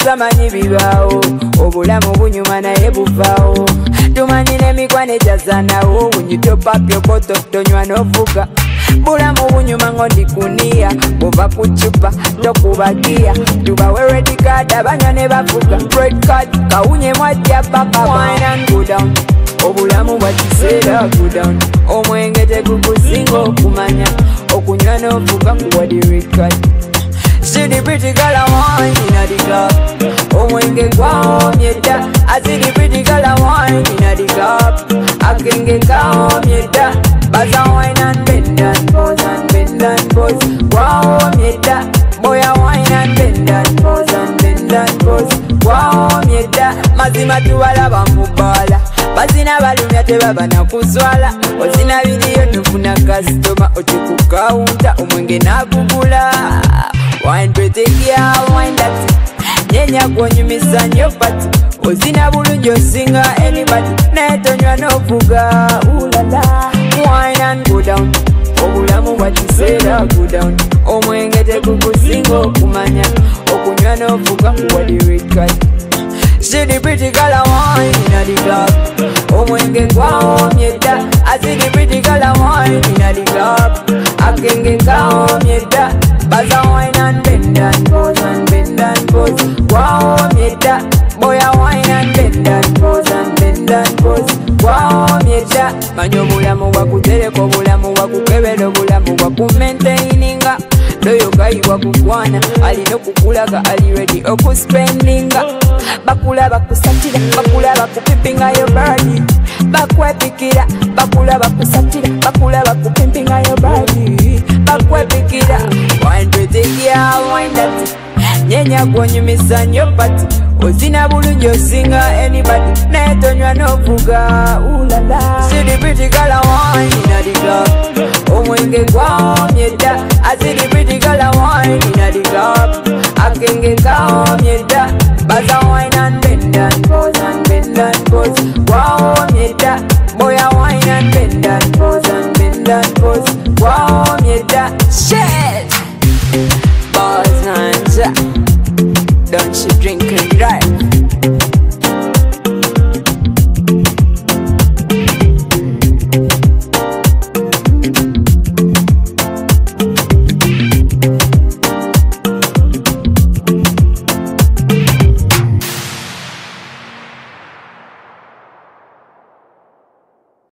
tusamanyi bibaawo, obulamu bunyuma naye buvaawo. Tumanyi n'emikwano egyazanawo, bunyidde opapya okoto tonywa n'ovuga. Bulamu bunyuma ngondi kunia, bova kuchupa, tokubakia. Tubawe red card, abanywa ne bavuga. Red card, kawunye mwajja papa. Wine and go down, obulamu bwakiseera go down. Omwenge tegukusinga okumanya, okunywa n'ovuga kuwa di red card. See the pretty girl I want in the club. Oh, when get calm, yeah. I see the pretty girl I want in the club. I can get calm, yeah. But I wine and bend and pose, wow, yeah. Boy, I wine and bend and pose, wow, yeah. Mazima tu wala bamubala, bazina balumya te baba na kuzwala. Ozina video tufuna customer, ochukukaunta omwenge nakugula. Wine pretty girl, wine that Nyenya kunyumisa nyo pati, ozina bulungi osinga anybody, netonywa n'ovuga ulala. Wine and go down, obulamu bwakiseera go down. Omwenge tegukusinga okumanya, okunywa n'ovuga kuwa di red card. See the pretty girl I want in the club. Omwenge gwawomyedda, I see the pretty girl I want in the club. Akenge kawomyedda, baza wine and bend and pose, gwawomyedda. Boy I wine and bend and pose, gwawomyedda. Manyo bulamu wakutereko, bulamu wakukebero, bulamu wakumentaininga. Doyo gai wakukwana, alino kukulaga, aliredi okuspendinga. Bakula bakusatira, bakula bakupimpinga yo body. Bakwepikira, bakula bakusatira, bakula bakupimpinga yo body. Bakwepikira, wine pretty girl, wine that. Nyenya kunyumisa nyo pati, ozina bulungi osinga anybody, netonywa n'ovuga ulala. See the pretty girl I want in the club. Omwenge gwawomyedda, I see the pretty girl I want in the club. Akenge kawomyedda, baza wine and bend and pose, gwawomyedda. Boy I wine and bend and pose, gwawomyedda. Shit! Balls and don't you drink and drive?